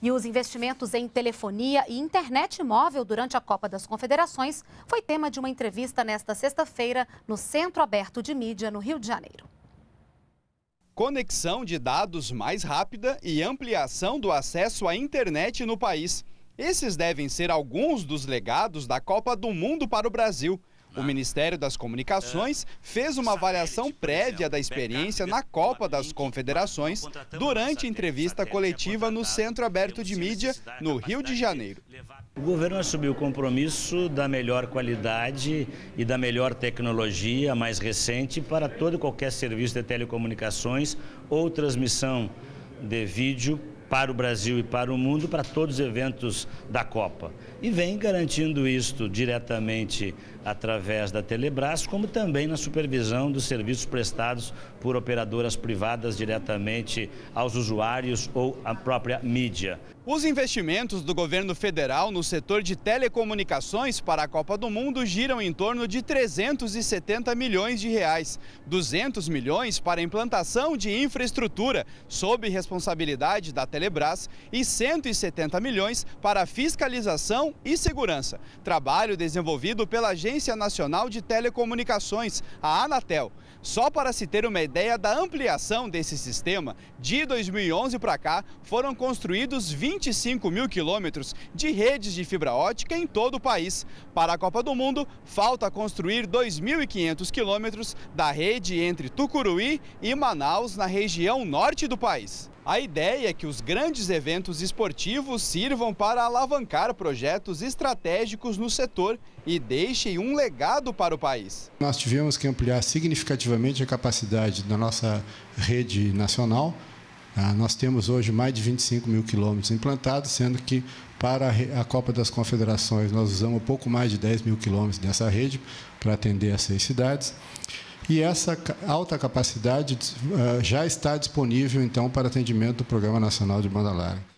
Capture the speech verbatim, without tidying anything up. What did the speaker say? E os investimentos em telefonia e internet móvel durante a Copa das Confederações foi tema de uma entrevista nesta sexta-feira no Centro Aberto de Mídia, no Rio de Janeiro. Conexão de dados mais rápida e ampliação do acesso à internet no país. Esses devem ser alguns dos legados da Copa do Mundo para o Brasil. O Ministério das Comunicações fez uma avaliação prévia da experiência na Copa das Confederações durante entrevista coletiva no Centro Aberto de Mídia, no Rio de Janeiro. O governo assumiu o compromisso da melhor qualidade e da melhor tecnologia mais recente para todo e qualquer serviço de telecomunicações ou transmissão de vídeo para o Brasil e para o mundo, para todos os eventos da Copa. E vem garantindo isto diretamente através da Telebrás, como também na supervisão dos serviços prestados por operadoras privadas diretamente aos usuários ou à própria mídia. Os investimentos do governo federal no setor de telecomunicações para a Copa do Mundo giram em torno de trezentos e setenta milhões de reais, duzentos milhões para implantação de infraestrutura sob responsabilidade da Telebrás e cento e setenta milhões para fiscalização e segurança, trabalho desenvolvido pela Agência Nacional de Telecomunicações, a Anatel. Só para se ter uma ideia da ampliação desse sistema, de dois mil e onze para cá foram construídos vinte e cinco mil quilômetros de redes de fibra ótica em todo o país. Para a Copa do Mundo, falta construir dois mil e quinhentos quilômetros da rede entre Tucuruí e Manaus, na região norte do país. A ideia é que os grandes eventos esportivos sirvam para alavancar projetos estratégicos no setor e deixem um legado para o país. Nós tivemos que ampliar significativamente a capacidade da nossa rede nacional. Nós temos hoje mais de vinte e cinco mil quilômetros implantados, sendo que para a Copa das Confederações nós usamos um pouco mais de dez mil quilômetros dessa rede para atender as seis cidades. E essa alta capacidade já está disponível, então, para atendimento do Programa Nacional de Banda Larga.